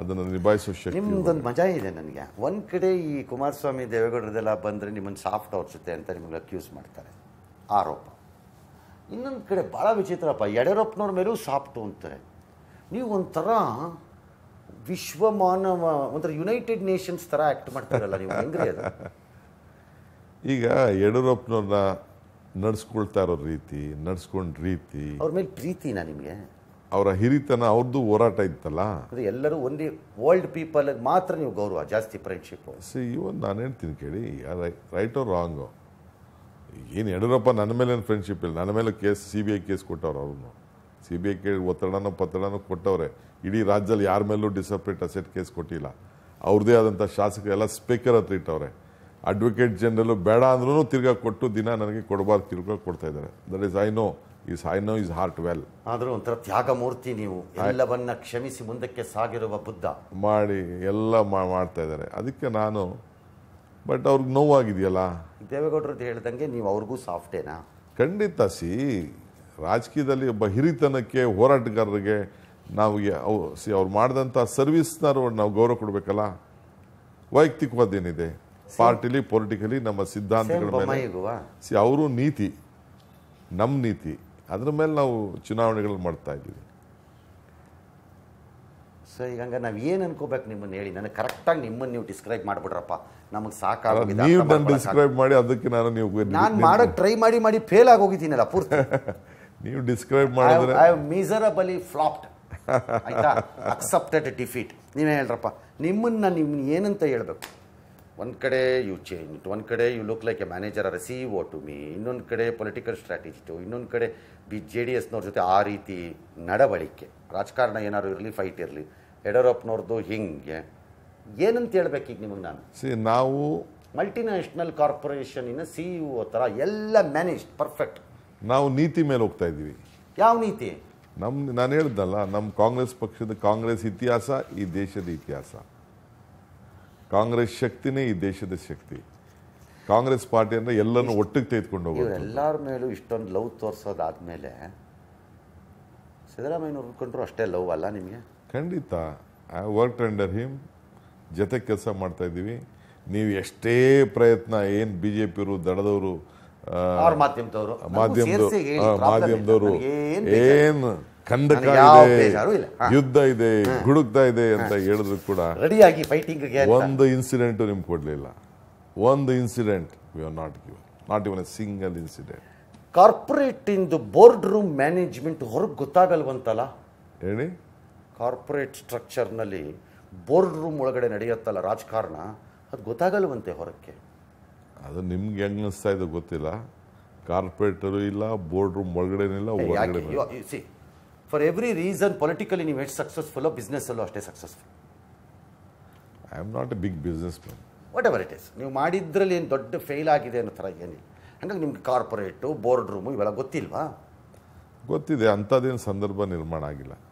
ಅದನ್ನು ನಿಭಾಯಿಸೋ ಶಕ್ತಿ ನಿಮ್ದೊಂದು ಮಜಾ ಇದೆ ನನಗೆ. ಒಂದು ಕಡೆ ಈ ಕುಮಾರಸ್ವಾಮಿ ದೇವೇಗೌಡರದೆಲ್ಲ ಬಂದರೆ ನಿಮ್ಮನ್ನು ಸಾಫ್ಟ್ ಅವರ್ಸುತ್ತೆ ಅಂತ ನಿಮಗೆ ಅಕ್ಯೂಸ್ ಮಾಡ್ತಾರೆ, ಆರೋಪ. ಇನ್ನೊಂದು ಕಡೆ ಭಾಳ ವಿಚಿತ್ರಪ್ಪ, ಯಡಿಯೂರಪ್ಪನವ್ರ ಮೇಲೂ ಸಾಫ್ಟು ಅಂತಾರೆ. ನೀವು ಒಂಥರ ವಿಶ್ವಮಾನವ, ಒಂಥರ ಯುನೈಟೆಡ್ ನೇಷನ್ಸ್ ಥರ ಆ್ಯಕ್ಟ್ ಮಾಡ್ತಾರಲ್ಲ ನೀವು, ಹೆಂಗ್ರಿ ಅದು? ಈಗ ಯಡಿಯೂರಪ್ಪನವ್ರನ್ನ ನಡೆಸ್ಕೊಳ್ತಾ ಇರೋ ರೀತಿ, ನಡೆಸ್ಕೊಂಡ ರೀತಿ, ಅವ್ರ ಮೇಲೆ ಪ್ರೀತಿನಾ ನಿಮಗೆ? ಅವರ ಹಿರಿತನ, ಅವ್ರದ್ದು ಹೋರಾಟ ಇತ್ತಲ್ಲ, ಅಂದರೆ ಎಲ್ಲರೂ ಒಂದೇ ಓಲ್ಡ್ ಪೀಪಲ್ಗೆ ಮಾತ್ರ ನೀವು ಗೌರವ ಜಾಸ್ತಿ, ಫ್ರೆಂಡ್ಶಿಪ್ಪು. ಸಿ ಇವನ್ ನಾನು ಹೇಳ್ತೀನಿ ಕೇಳಿ, ರೈಟ್ ಆರ್ ರಾಂಗು, ಏನು ಯಡಿಯೂರಪ್ಪ ನನ್ನ ಮೇಲೇನು ಫ್ರೆಂಡ್ಶಿಪ್ ಇಲ್ಲ. ನನ್ನ ಮೇಲೆ ಕೇಸ್, CBI ಕೇಸ್ ಕೊಟ್ಟವ್ರು, ಅವ್ರನ್ನು CBI ಕೇಳಿ ಒತ್ತಡನೋ ಪತ್ತಡನೋ ಕೊಟ್ಟವ್ರೆ. ಇಡೀ ರಾಜ್ಯದಲ್ಲಿ ಯಾರ ಮೇಲೂ ಡಿಸಪ್ರೇಟ್ ಅಸೆಟ್ ಕೇಸ್ ಕೊಟ್ಟಿಲ್ಲ. ಅವ್ರದ್ದೇ ಆದಂಥ ಶಾಸಕರೆಲ್ಲ ಸ್ಪೀಕರ್ ಹತ್ರ ಇಟ್ಟವ್ರೆ. ಅಡ್ವೊಕೇಟ್ ಜನರಲ್ಲು ಬೇಡ ಅಂದ್ರೂ ತಿರ್ಗಾ ಕೊಟ್ಟು ದಿನ ನನಗೆ ಕೊಡಬಾರ್ದು ತಿರ್ಗಾ ಕೊಡ್ತಾ ಇದ್ದಾರೆ. That is I know is heart well. ಆದರೂ ಒಂಥರ ತ್ಯಾಗಮೂರ್ತಿ ನೀವು, ಎಲ್ಲವನ್ನ ಕ್ಷಮಿಸಿ ಮುಂದಕ್ಕೆ ಸಾಗಿರುವ ಬುದ್ಧ ಮಾಡಿ ಎಲ್ಲ ಮಾಡ್ತಾ ಇದ್ದಾರೆ. ಅದಕ್ಕೆ ನಾನು, ಬಟ್ ಅವ್ರಿಗೆ ನೋವಾಗಿದೆಯಲ್ಲ. ದೇವೇಗೌಡರದ್ದು ಹೇಳ್ದಂಗೆ ನೀವು ಅವ್ರಿಗೂ ಸಾಫ್ಟೇನಾ? ಖಂಡಿತ. ಸಿ ರಾಜಕೀಯದಲ್ಲಿ ಒಬ್ಬ ಹಿರಿತನಕ್ಕೆ, ಹೋರಾಟಗಾರರಿಗೆ ನಾವು ಸಿ ಅವ್ರು ಮಾಡಿದಂಥ ಸರ್ವಿಸ್ನಾರು ನಾವು ಗೌರವ ಕೊಡಬೇಕಲ್ಲ. ವೈಯಕ್ತಿಕವಾದೇನಿದೆ ಪಾರ್ಟಿಲಿ, ಪೊಲಿಟಿಕಲಿ ನಮ್ಮ ಸಿದ್ಧಾಂತಗಳ ಮೇಲೆ, ಸಿ ಅವರು ನೀತಿ, ನಮ್ಮ ನೀತಿ, ಅದ್ರ ಮೇಲೆ ನಾವು ಚುನಾವಣೆಗಳು ಮಾಡ್ತಾ ಇದ್ದೀವಿ. ಸೊ ಈಗ ಹಂಗ ನಾವು ಏನು ಅನ್ಕೋಬೇಕು ನಿಮ್ಮನ್ನು ಹೇಳಿ, ನನಗೆ ಕರೆಕ್ಟಾಗಿ ನಿಮ್ಮನ್ನು ನೀವು ಡಿಸ್ಕ್ರೈಬ್ ಮಾಡಿಬಿಡ್ರಪ್ಪ, ನಮಗೆ ಸಾಕಾಗಿದೆ. ನೀವು ನಾನು ಡಿಸ್ಕ್ರೈಬ್ ಮಾಡಿ, ಅದಕ್ಕೆ ನಾನು ನೀವು ನಾನು ಮಾಡೋಕ್ಕೆ ಟ್ರೈ ಮಾಡಿ ಮಾಡಿ ಫೇಲ್ ಆಗಿ ಹೋಗಿದ್ದೀನಲ್ಲ ಪೂರ್ತಿ. ನೀವು ಡಿಸ್ಕ್ರೈಬ್ ಮಾಡಿದ್ರೆ ಐ ಹ್ಯಾವ್ ಮಿಸರಬಲಿ ಫ್ಲಾಪ್ಡ್, ಆಯ್ತಾ, ಅಕ್ಸೆಪ್ಟೆಡ್ ಡಿಫೀಟ್. ನೀವೇ ಹೇಳ್ರಪ್ಪ, ನಿಮ್ಮನ್ನು ನಿಮ್ಮನ್ನ ಏನಂತ ಹೇಳಬೇಕು? ಒಂದು ಕಡೆ ಯು ಚೇಂಜ್, ಒಂದು ಕಡೆ you look like a manager or a CEO to me, ಇನ್ನೊಂದು ಕಡೆ ಪೊಲಿಟಿಕಲ್ ಸ್ಟ್ರಾಟಜಿಸ್ಟು, ಇನ್ನೊಂದು ಕಡೆ JDSನವ್ರ ಜೊತೆ ಆ ರೀತಿ ನಡವಳಿಕೆ, ರಾಜಕಾರಣ ಏನಾದ್ರು ಇರಲಿ, ಫೈಟ್ ಇರಲಿ, ಯಡಿಯೂರಪ್ಪನವ್ರದ್ದು ಹಿಂಗೆ, ಏನಂತ ಹೇಳ್ಬೇಕು ಈಗ ನಿಮಗೆ ನಾನು? ಸಿ ನಾವು ಮಲ್ಟಿನ್ಯಾಷನಲ್ ಕಾರ್ಪೊರೇಷನಿನ CEO ಥರ ಎಲ್ಲ ಮ್ಯಾನೇಜ್ ಪರ್ಫೆಕ್ಟ್. ನಾವು ನೀತಿ ಮೇಲೆ ಹೋಗ್ತಾ ಇದ್ದೀವಿ. ಯಾವ ನೀತಿ? ನಾನು ಹೇಳ್ದಲ್ಲ, ನಮ್ಮ ಕಾಂಗ್ರೆಸ್ ಪಕ್ಷದ, ಕಾಂಗ್ರೆಸ್ ಇತಿಹಾಸ ಈ ದೇಶದ ಇತಿಹಾಸ. ಕಾಂಗ್ರೆಸ್ ಶಕ್ತಿನೇ ಈ ದೇಶದ ಶಕ್ತಿ. ಕಾಂಗ್ರೆಸ್ ಪಾರ್ಟಿ ಅಂದರೆ ಎಲ್ಲರನ್ನು ಒಟ್ಟಿಗೆ ತೆಗೆದುಕೊಂಡು ಹೋಗೋದು. ಎಲ್ಲರ ಮೇಲೂ ಇಷ್ಟೊಂದು ಲವ್ ತೋರಿಸೋದಾದಮೇಲೆ ಸಿದ್ದರಾಮಯ್ಯನವ್ರು ಉಳ್ಕೊಂಡ್ರು ಅಷ್ಟೇ ಲವ್ ಅಲ್ಲ ನಿಮಗೆ? ಖಂಡಿತ. ಐ ವರ್ಕ್ ಅಂಡರ್ ಹಿಮ್, ಜೊತೆ ಕೆಲಸ ಮಾಡ್ತಾ ಇದ್ದೀವಿ. ನೀವು ಎಷ್ಟೇ ಪ್ರಯತ್ನ, ಏನು BJPಯವರು, ದಡದವರು, ಮಾಧ್ಯಮದವರು ಏನು ಕಂದಕ ಇದೆ, ಯುದ್ಧ ಇದೆ, ಗುಡುಕ್ತಾ ಇದೆ ಅಂತ ಹೇಳಿದ್ರು ಕೂಡ ರೆಡಿಯಾಗಿ ಫೈಟಿಂಗ್ ಗೆ ಒಂದು ಇನ್ಸಿಡೆಂಟ್ ನಿಮ್ಗೆ ಕೊಡಲಿಲ್ಲ. ಒಂದು incident we are not given, not even a single incident. Corporate ಇಂದು ಬೋರ್ಡ್ ರೂಮ್ ಮ್ಯಾನೇಜ್ಮೆಂಟ್ ಹೊರಗೆ ಗೊತ್ತಾಗಲ್ವಂತಲ್ಲ ಹೇಳಿ, ಕಾರ್ಪೊರೇಟ್ ಸ್ಟ್ರಕ್ಚರ್ನಲ್ಲಿ ಬೋರ್ಡ್ ರೂಮ್ ಒಳಗಡೆ ನಡೆಯುತ್ತಲ್ಲ ರಾಜಕಾರಣ, ಅದು ಗೊತ್ತಾಗಲ್ವಂತೆ ಹೊರಕ್ಕೆ. ಅದು ನಿಮ್ಗೆ ಹೆಂಗೆ ಅನಿಸ್ತಾ ಇದೆ ಗೊತ್ತಿಲ್ಲ, ಕಾರ್ಪೊರೇಟರು ಇಲ್ಲ, ಬೋರ್ಡ್ ರೂಮ್ ಒಳಗಡೆನಿಲ್ಲ. ಫಾರ್ ಎವ್ರಿ ರೀಸನ್ ಪೊಲಿಟಿಕಲಿ ನೀವು ಎಷ್ಟು ಸಕ್ಸಸ್ಫುಲ್ಲೋ ಬಿಸ್ನೆಸ್ಸಲ್ಲೂ ಅಷ್ಟೇ successful. I am not a big businessman, whatever it is. ನೀವು ಮಾಡಿದ್ರಲ್ಲಿ ಏನು ದೊಡ್ಡ ಫೇಲ್ ಆಗಿದೆ ಅನ್ನೋ ಥರ ಏನಿಲ್ಲ. ಹಂಗಾಗಿ ನಿಮ್ಗೆ ಕಾರ್ಪೊರೇಟು, ಬೋರ್ಡ್ ರೂಮು ಇವೆಲ್ಲ ಗೊತ್ತಿಲ್ವಾ? ಗೊತ್ತಿದೆ, ಅಂಥದ್ದೇನು ಸಂದರ್ಭ ನಿರ್ಮಾಣ ಆಗಿಲ್ಲ.